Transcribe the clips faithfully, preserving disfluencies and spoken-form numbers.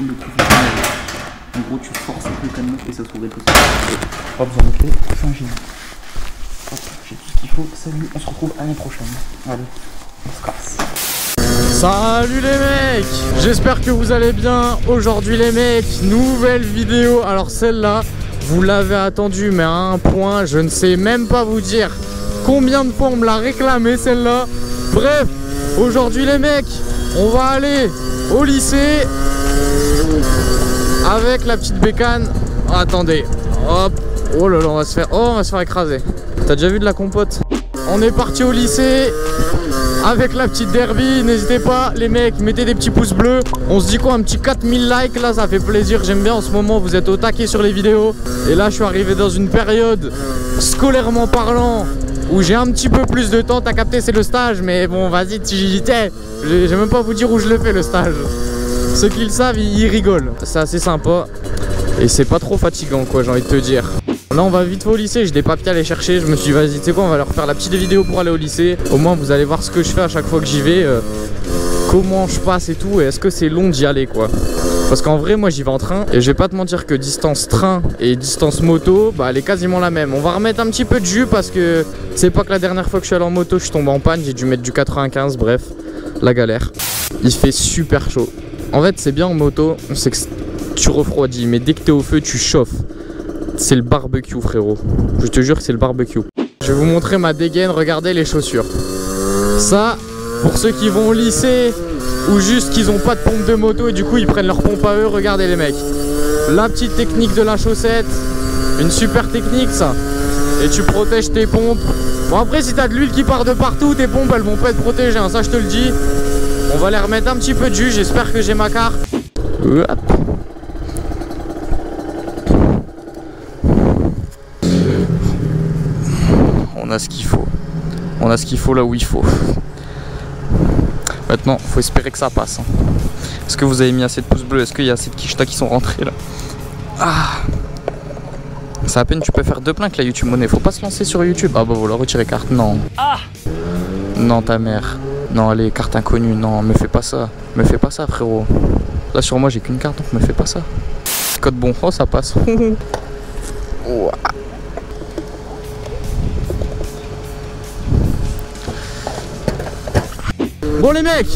forme de professionnel. En gros, tu forces le camion et ça se trouve possible. Hop, vous en mettez, c'est un génie. Hop, j'ai tout ce qu'il faut. Salut, on se retrouve l'année prochaine. Allez, on se casse. Salut les mecs, j'espère que vous allez bien. Aujourd'hui les mecs, nouvelle vidéo. Alors celle-là, vous l'avez attendue, mais à un point, je ne sais même pas vous dire combien de fois on me l'a réclamée celle-là. Bref, aujourd'hui les mecs, on va aller au lycée avec la petite bécane. Attendez, hop, oh là là, on va se faire, oh, on va se faire écraser. T'as déjà vu de la compote? On est parti au lycée avec la petite derby. N'hésitez pas les mecs, mettez des petits pouces bleus. On se dit quoi, un petit quatre mille likes là, ça fait plaisir. J'aime bien en ce moment, vous êtes au taquet sur les vidéos. Et là je suis arrivé dans une période, scolairement parlant, où j'ai un petit peu plus de temps. T'as capté, c'est le stage, mais bon vas-y, je vais même pas vous dire où je le fais le stage. Ceux qui le savent, ils rigolent. C'est assez sympa et c'est pas trop fatigant quoi, j'ai envie de te dire. Là on va vite au lycée, j'ai des papiers à aller chercher. Je me suis dit vas-y, tu sais quoi, on va leur faire la petite vidéo pour aller au lycée. Au moins vous allez voir ce que je fais à chaque fois que j'y vais, euh, comment je passe et tout. Et est-ce que c'est long d'y aller quoi? Parce qu'en vrai moi j'y vais en train et je vais pas te mentir que distance train et distance moto, bah elle est quasiment la même. On va remettre un petit peu de jus parce que c'est pas que la dernière fois que je suis allé en moto je suis tombé en panne, j'ai dû mettre du quatre-vingt-quinze, bref, la galère. Il fait super chaud. En fait c'est bien en moto, on sait que tu refroidis, mais dès que t'es au feu tu chauffes. C'est le barbecue frérot, je te jure que c'est le barbecue. Je vais vous montrer ma dégaine, regardez les chaussures. Ça, pour ceux qui vont au lycée ou juste qu'ils n'ont pas de pompe de moto et du coup ils prennent leur pompe à eux, regardez les mecs. La petite technique de la chaussette, une super technique ça. Et tu protèges tes pompes. Bon après si t'as de l'huile qui part de partout, tes pompes elles vont pas être protégées, hein, ça je te le dis. On va les remettre un petit peu de jus, j'espère que j'ai ma carte. Hop. On a ce qu'il faut. On a ce qu'il faut là où il faut. Maintenant, faut espérer que ça passe. Hein. Est-ce que vous avez mis assez de pouces bleus? Est-ce qu'il y a assez de quicheta qui sont rentrés là? Ah, c'est à peine tu peux faire deux pleins que la YouTube monnaie. Faut pas se lancer sur YouTube. Ah bah voilà, retirer carte. Non. Ah. Non ta mère. Non allez, carte inconnue. Non, me fais pas ça. Me fais pas ça frérot. Là sur moi j'ai qu'une carte donc me fais pas ça. Code bon. Oh ça passe. Ouah. Bon les mecs,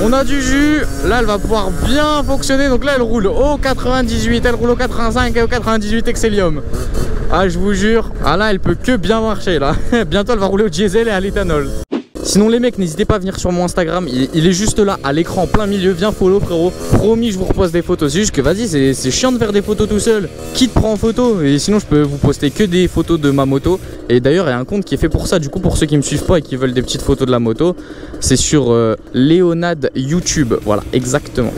on a du jus, là elle va pouvoir bien fonctionner, donc là elle roule au quatre-vingt-dix-huit, elle roule au quatre-vingt-cinq et au quatre-vingt-dix-huit Excellium. Ah je vous jure, ah là elle peut que bien marcher là, bientôt elle va rouler au diesel et à l'éthanol. Sinon les mecs, n'hésitez pas à venir sur mon Instagram, il, il est juste là, à l'écran, en plein milieu, viens follow frérot. Promis je vous repose des photos, c'est juste que vas-y, c'est chiant de faire des photos tout seul. Qui te prend en photo? Et sinon je peux vous poster que des photos de ma moto. Et d'ailleurs il y a un compte qui est fait pour ça, du coup pour ceux qui me suivent pas et qui veulent des petites photos de la moto, c'est sur euh, Léonade YouTube, voilà, exactement.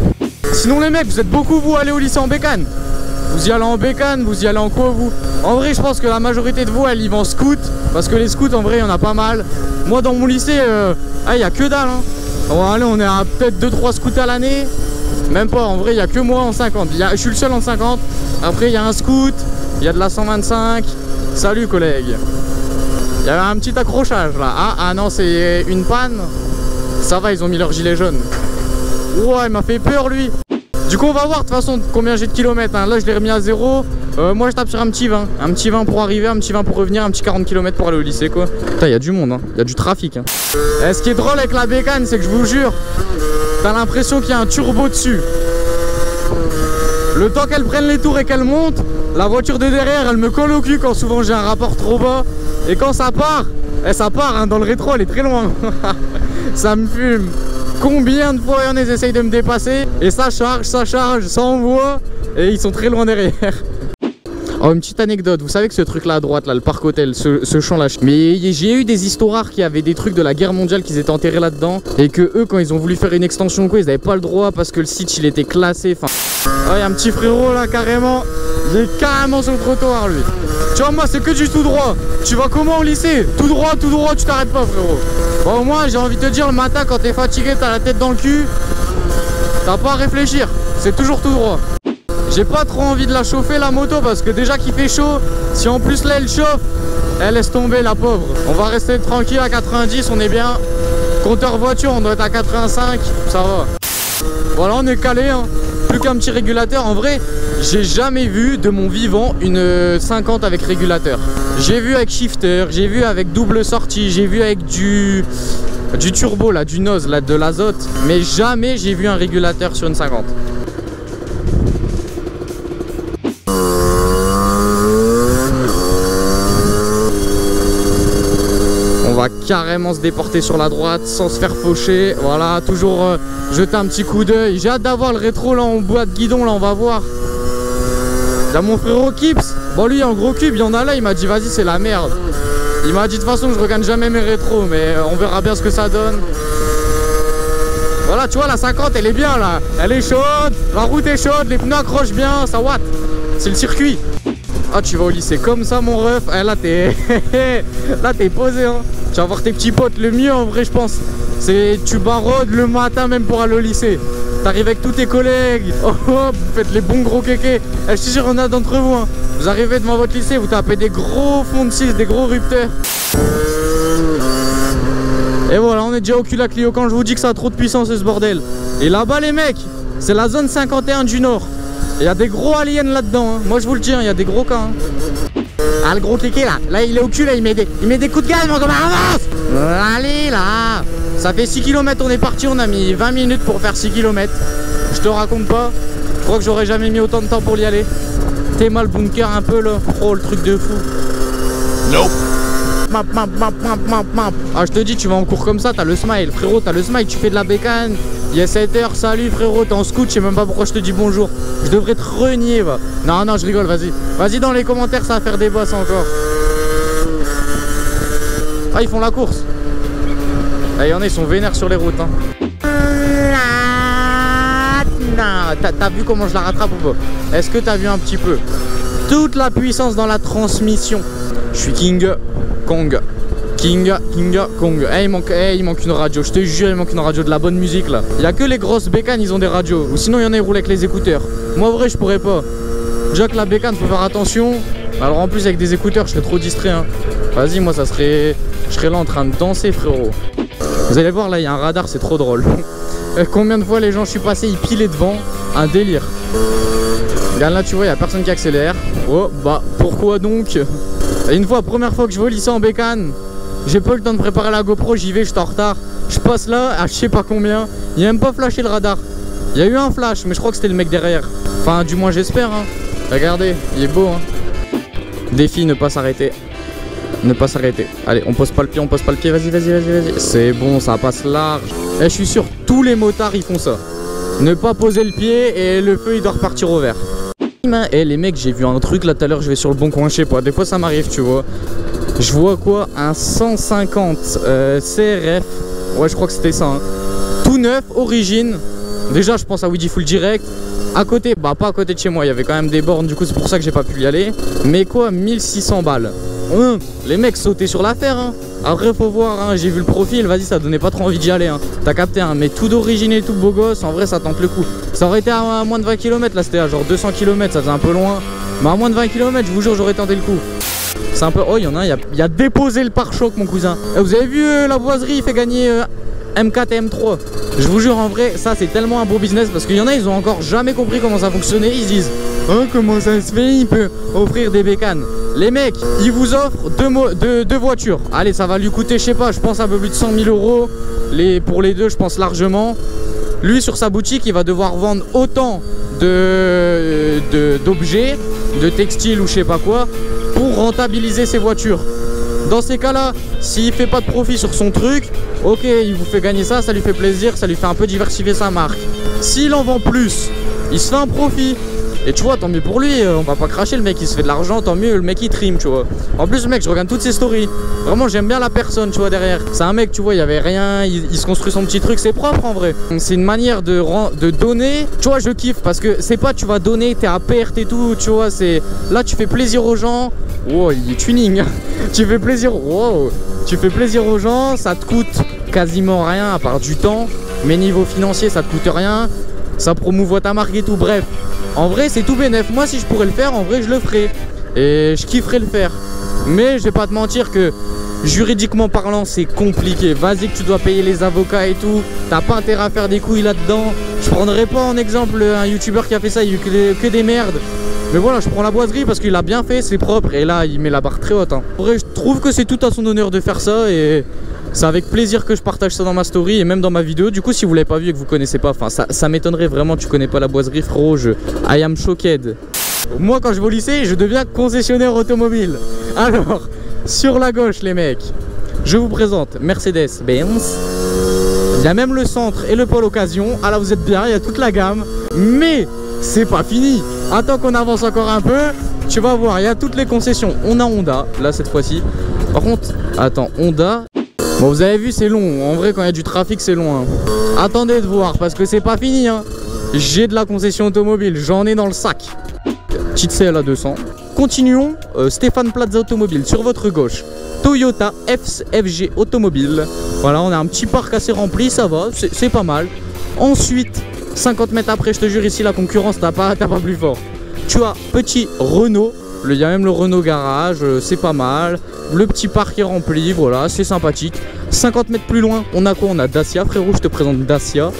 Sinon les mecs, vous êtes beaucoup vous à aller au lycée en bécane. Vous y allez en bécane, vous y allez en quoi vous? En vrai je pense que la majorité de vous elle y va en scout. Parce que les scouts en vrai il y en a pas mal. Moi dans mon lycée il euh, ah, y a que dalle hein. On va aller, on est à peut-être deux trois scouts à l'année. Même pas en vrai, il y a que moi en cinquante, y a, je suis le seul en cinquante. Après il y a un scout, il y a de la cent vingt-cinq. Salut collègue. Il y avait un petit accrochage là. Ah, ah non c'est une panne. Ça va, ils ont mis leur gilet jaune. Ouah il m'a fait peur lui. Du coup on va voir de toute façon combien j'ai de kilomètres hein. Là je l'ai remis à zéro, euh, moi je tape sur un petit vingt. Un petit vingt pour arriver, un petit vingt pour revenir, un petit quarante kilomètres pour aller au lycée quoi. Putain il y a du monde, il y a du trafic hein. Et ce qui est drôle avec la bécane c'est que je vous jure, t'as l'impression qu'il y a un turbo dessus. Le temps qu'elle prenne les tours et qu'elle monte, la voiture de derrière elle me colle au cul quand souvent j'ai un rapport trop bas. Et quand ça part, eh, ça part hein, dans le rétro elle est très loin. Ça me fume. Combien de fois ils essayent de me dépasser et ça charge, ça charge, ça envoie et ils sont très loin derrière. Oh, une petite anecdote, vous savez que ce truc là à droite, là, le parc hôtel, ce, ce champ là, mais j'ai eu des histoires qui avaient des trucs de la guerre mondiale qu'ils étaient enterrés là-dedans et que eux quand ils ont voulu faire une extension quoi, ils n'avaient pas le droit parce que le site il était classé. Enfin, oh, il y a un petit frérot là carrément, il est carrément sur le trottoir lui. Tu vois moi c'est que du tout droit. Tu vas comment au lycée? Tout droit, tout droit, tu t'arrêtes pas frérot. Bon, au moins j'ai envie de te dire le matin quand t'es fatigué, t'as la tête dans le cul, t'as pas à réfléchir, c'est toujours tout droit. J'ai pas trop envie de la chauffer la moto parce que déjà qu'il fait chaud, si en plus là elle chauffe, elle laisse tomber la pauvre. On va rester tranquille à quatre-vingt-dix, on est bien. Compteur voiture on doit être à quatre-vingt-cinq, ça va. Voilà on est calé hein. plus qu'un petit régulateur. En vrai, j'ai jamais vu de mon vivant une cinquante avec régulateur. J'ai vu avec shifter, j'ai vu avec double sortie, j'ai vu avec du du turbo là, du nose là, de l'azote, mais jamais j'ai vu un régulateur sur une cinquante. On va carrément se déporter sur la droite sans se faire faucher. Voilà, toujours euh, jeter un petit coup d'œil. J'ai hâte d'avoir le rétro là en boîte guidon, là on va voir. Là mon frérot Kips, bon lui en gros cube, il y en a là, il m'a dit vas-y c'est la merde. Il m'a dit de toute façon je regagne jamais mes rétros, mais on verra bien ce que ça donne. Voilà, tu vois la cinquante elle est bien là, elle est chaude, la route est chaude, les pneus accrochent bien, ça watt. C'est le circuit. Ah tu vas au lycée comme ça mon ref, eh, là t'es là t'es posé hein. Tu vas voir tes petits potes, le mieux en vrai je pense, c'est tu barodes le matin même pour aller au lycée. T'arrives avec tous tes collègues, oh, oh, vous faites les bons gros kékés. Eh, je te jure, on a d'entre vous. Hein. Vous arrivez devant votre lycée, vous tapez des gros fonds de six, des gros rupteurs. Et voilà, on est déjà au cul à Clio quand je vous dis que ça a trop de puissance ce bordel. Et là-bas les mecs, c'est la zone cinquante et un du Nord. Il y a des gros aliens là-dedans. Hein. Moi je vous le dis, il y a des gros cas. Hein. Ah le gros kéké là, là il est au cul là, il met des, il met des coups de gaz, mon gars, avance. Allez là. Ça fait six kilomètres, on est parti, on a mis vingt minutes pour faire six kilomètres. Je te raconte pas, je crois que j'aurais jamais mis autant de temps pour y aller. T'es mal bunker un peu là, oh le truc de fou. Nope. Map, map, map, map, map, map. Ah je te dis, tu vas en cours comme ça, t'as le smile, frérot, t'as le smile, tu fais de la bécane. Il est sept heures, salut frérot, t'es en scout, je sais même pas pourquoi je te dis bonjour. Je devrais te renier, va. Non, non, je rigole, vas-y. Vas-y dans les commentaires, ça va faire des bosses encore. Ah, ils font la course. Ah, il y en a, ils sont vénères sur les routes. Hein. T'as vu comment je la rattrape ou pas? Est-ce que t'as vu un petit peu? Toute la puissance dans la transmission. Je suis King Kong. King King Kong. Eh, il manque, eh, il manque une radio. Je te jure, il manque une radio de la bonne musique là. Il n'y a que les grosses bécanes, ils ont des radios. Ou sinon, il y en a, ils roulent avec les écouteurs. Moi, en vrai, je pourrais pas. Déjà que la bécane, faut faire attention. Alors en plus, avec des écouteurs, je serais trop distrait. Hein. Vas-y, moi, ça serait. Je serais là en train de danser, frérot. Vous allez voir, là, il y a un radar, c'est trop drôle. Combien de fois les gens, je suis passé, ils pilaient devant. Un délire. Regarde là, tu vois, il n'y a personne qui accélère. Oh, bah, pourquoi donc? Et une fois, première fois que je vais au lycée en bécane, j'ai pas eu le temps de préparer la GoPro, j'y vais, je suis en retard. Je passe là, à je sais pas combien. Il n'y a même pas flashé le radar. Il y a eu un flash, mais je crois que c'était le mec derrière. Enfin, du moins, j'espère. Hein. Regardez, il est beau. Hein. Défi, ne pas s'arrêter. Ne pas s'arrêter. Allez, on pose pas le pied, on pose pas le pied. Vas-y, vas-y, vas-y, vas-y. C'est bon, ça passe large. Et je suis sûr, tous les motards ils font ça. Ne pas poser le pied et le feu il doit repartir au vert. Et les mecs, j'ai vu un truc là tout à l'heure. Je vais sur le bon coin, je sais pas. Des fois ça m'arrive, tu vois. Je vois quoi? Un cent cinquante euh, C R F. Ouais, je crois que c'était ça. Hein. Tout neuf, origine. Déjà, je pense à Weedy Full Direct. À côté, bah pas à côté de chez moi. Il y avait quand même des bornes. Du coup, c'est pour ça que j'ai pas pu y aller. Mais quoi, mille six cents balles. Hum, les mecs sautaient sur l'affaire hein. Après faut voir hein, j'ai vu le profil, vas-y ça donnait pas trop envie d'y aller hein. T'as capté hein, mais tout d'origine et tout beau gosse, en vrai ça tente le coup. Ça aurait été à moins de vingt kilomètres, là c'était à genre deux cents kilomètres, ça faisait un peu loin. Mais à moins de vingt kilomètres, je vous jure j'aurais tenté le coup. C'est un peu, oh il y en a un, il y, y a déposé le pare-choc mon cousin. Et vous avez vu euh, la boiserie, il fait gagner euh, M quatre et M trois. Je vous jure en vrai, ça c'est tellement un beau business parce qu'il y en a ils ont encore jamais compris comment ça fonctionnait, ils disent oh comment ça se fait, il peut offrir des bécanes. Les mecs, ils vous offrent deux, deux, deux voitures. Allez, ça va lui coûter, je sais pas, je pense un peu plus de cent mille euros. Les, pour les deux, je pense largement. Lui, sur sa boutique, il va devoir vendre autant de, de, d'objets, de textiles ou je sais pas quoi, pour rentabiliser ses voitures. Dans ces cas-là, s'il fait pas de profit sur son truc, ok, il vous fait gagner ça, ça lui fait plaisir, ça lui fait un peu diversifier sa marque. S'il en vend plus, il se fait un profit. Et tu vois, tant mieux pour lui, on va pas cracher, le mec il se fait de l'argent, tant mieux, le mec il trime, tu vois. En plus, mec, je regarde toutes ses stories. Vraiment, j'aime bien la personne, tu vois, derrière. C'est un mec, tu vois, il y avait rien, il, il se construit son petit truc, c'est propre en vrai. C'est une manière de, de donner. Tu vois, je kiffe parce que c'est pas tu vas donner, t'es à perte et tout, tu vois, c'est. Là, tu fais plaisir aux gens. Wow, il est tuning. tu fais plaisir, wow. Tu fais plaisir aux gens, ça te coûte quasiment rien à part du temps. Mais niveau financier, ça te coûte rien. Ça promouvoit ta marque et tout, bref. En vrai c'est tout bénef, moi si je pourrais le faire, en vrai je le ferais. Et je kifferais le faire. Mais je vais pas te mentir que juridiquement parlant c'est compliqué. Vas-y que tu dois payer les avocats et tout. T'as pas intérêt à faire des couilles là-dedans. Je Je prendrais pas en exemple un youtubeur qui a fait ça, il y a eu que, que des merdes. Mais voilà, je prends la boiserie parce qu'il a bien fait, c'est propre. Et là, il met la barre très haute. Hein. En vrai, je trouve que c'est tout à son honneur de faire ça. Et c'est avec plaisir que je partage ça dans ma story et même dans ma vidéo. Du coup, si vous l'avez pas vu et que vous connaissez pas, enfin, ça, ça m'étonnerait vraiment, tu connais pas la boiserie, frérot. Je... I am shocked. Moi, quand je vais au lycée, je deviens concessionnaire automobile. Alors, sur la gauche, les mecs, je vous présente Mercedes-Benz. Il y a même le centre et le pôle occasion. Ah là, vous êtes bien, il y a toute la gamme. Mais c'est pas fini. Attends qu'on avance encore un peu, tu vas voir, il y a toutes les concessions. On a Honda, là cette fois-ci. Par contre, attends, Honda. Bon, vous avez vu, c'est long. En vrai, quand il y a du trafic, c'est long. Hein. Attendez de voir, parce que c'est pas fini. Hein. J'ai de la concession automobile, j'en ai dans le sac. Petite C L A deux cents. Continuons, euh, Stéphane Plaza Automobile, sur votre gauche. Toyota F F G Automobile. Voilà, on a un petit parc assez rempli, ça va, c'est pas mal. Ensuite... cinquante mètres après, je te jure, ici la concurrence, t'as pas, t'as pas plus fort. Tu as petit Renault, il y a même le Renault Garage, c'est pas mal. Le petit parc est rempli, voilà, c'est sympathique. cinquante mètres plus loin, on a quoi? On a Dacia, frérot, je te présente Dacia.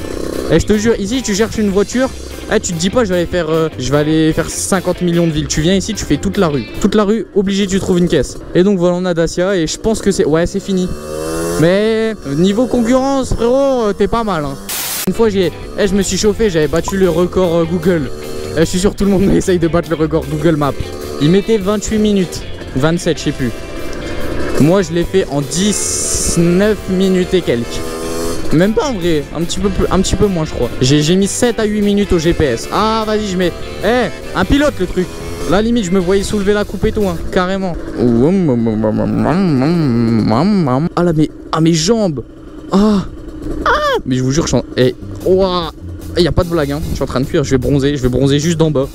Et je te jure, ici tu cherches une voiture, et tu te dis pas je vais aller faire, euh, je vais aller faire cinquante millions de villes. Tu viens ici, tu fais toute la rue. Toute la rue, obligé, tu trouves une caisse. Et donc voilà, on a Dacia, et je pense que c'est... Ouais, c'est fini. Mais niveau concurrence, frérot, t'es pas mal. Hein. Une fois, j'ai, hey, je me suis chauffé, j'avais battu le record euh, Google. Et je suis sûr que tout le monde essaye de battre le record Google Maps. Il mettait vingt-huit minutes, vingt-sept, je sais plus. Moi, je l'ai fait en dix-neuf minutes et quelques. Même pas en vrai, un petit peu, un petit peu moins, je crois. J'ai mis sept à huit minutes au G P S. Ah, vas-y, je mets. Eh, hey, un pilote le truc. Là, limite, je me voyais soulever la coupe et tout, hein, carrément. Ah là, mais, ah, mes jambes. Ah. Mais je vous jure, je suis en... Eh, ouah, il n'y a pas de blague, hein. Je suis en train de cuire, je vais bronzer, je vais bronzer juste d'en bas.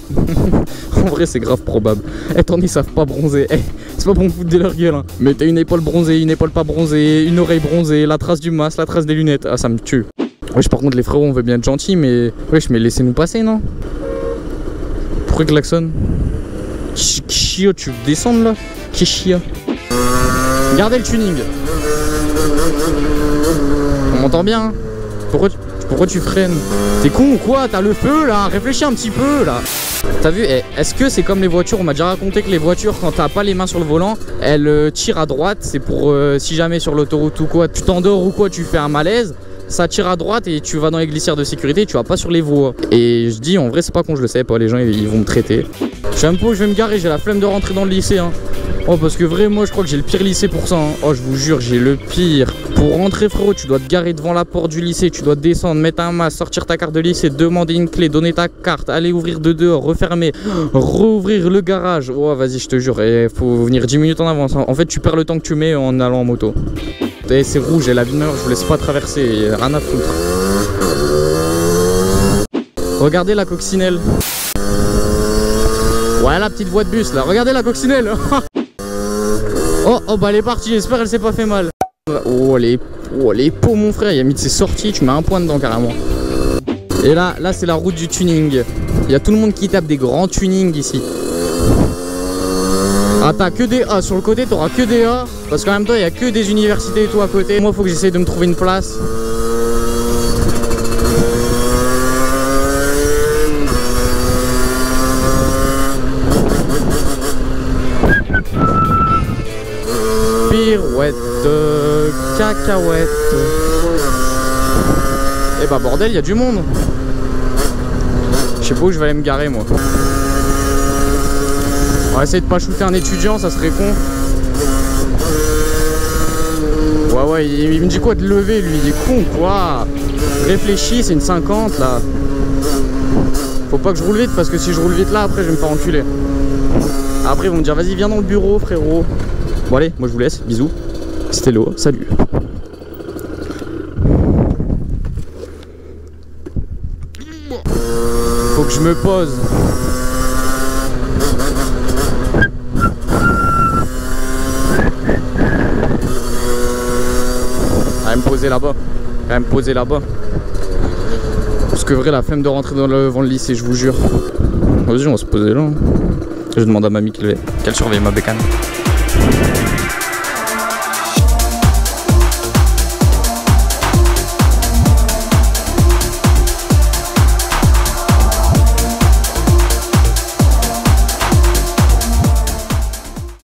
En vrai, c'est grave probable. Attendez, ils savent pas bronzer. Eh, c'est pas bon de foutre de leur gueule, hein. Mais t'as une épaule bronzée, une épaule pas bronzée, une oreille bronzée, la trace du masque, la trace des lunettes. Ah, ça me tue. Wesh, par contre, les frérots, on veut bien être gentils, mais... Wesh, mais laissez-nous passer, non? Pourquoi klaxonne? Chia, tu veux descendre, là? Chia. Regardez le tuning. On m'entend bien, hein. Pourquoi tu, pourquoi tu freines? T'es con ou quoi? T'as le feu là? Réfléchis un petit peu là. T'as vu? Est-ce que c'est comme les voitures? On m'a déjà raconté que les voitures, quand t'as pas les mains sur le volant, elles tirent à droite. C'est pour euh, si jamais sur l'autoroute ou quoi, tu t'endors ou quoi, tu fais un malaise, ça tire à droite et tu vas dans les glissières de sécurité, tu vas pas sur les voies. Et je dis en vrai, c'est pas con, je le sais pas, les gens ils, ils vont me traiter. Je sais même pas où je vais me garer, j'ai la flemme de rentrer dans le lycée. Hein. Oh, parce que vraiment, moi je crois que j'ai le pire lycée pour ça. Hein. Oh, je vous jure, j'ai le pire. Pour rentrer, frérot, tu dois te garer devant la porte du lycée, tu dois descendre, mettre un masque, sortir ta carte de lycée, demander une clé, donner ta carte, aller ouvrir de dehors, refermer, rouvrir le garage. Oh, vas-y, je te jure, il faut venir dix minutes en avance. Hein. En fait, tu perds le temps que tu mets en allant en moto. Et c'est rouge, et la vie de mort, je vous laisse pas traverser, y a rien à foutre. Regardez la coccinelle. Ouais, la petite voie de bus là, regardez la coccinelle. Oh, oh, bah elle est partie, j'espère qu'elle s'est pas fait mal. Oh les, oh les pots mon frère, il a mis de ses sorties, tu mets un point dedans carrément. Et là, là c'est la route du tuning. Il y a tout le monde qui tape des grands tunings ici. Ah t'as que des A, sur le côté t'auras que des A. Parce qu'en même temps il n'y a que des universités et tout à côté. Moi faut que j'essaye de me trouver une place. Pirouette, cacahuète. Eh bah bordel, il y a du monde. Je sais pas où je vais aller me garer moi. On va essayer de pas shooter un étudiant, ça serait con. Ouais ouais, il, il me dit quoi de lever lui, il est con quoi. Réfléchis, c'est une cinquante là. Faut pas que je roule vite parce que si je roule vite là, après je vais me faire enculer. Après ils vont me dire vas-y viens dans le bureau frérot. Bon allez, moi je vous laisse, bisous. C'était Léo, salut. Faut que je me pose. Elle va me poser là-bas. Elle va me poser là-bas. Parce que vrai, la flemme de rentrer dans le, devant le lycée, je vous jure. Vas-y, on va se poser là. Je demande à mamie qu'elle surveille ma bécane.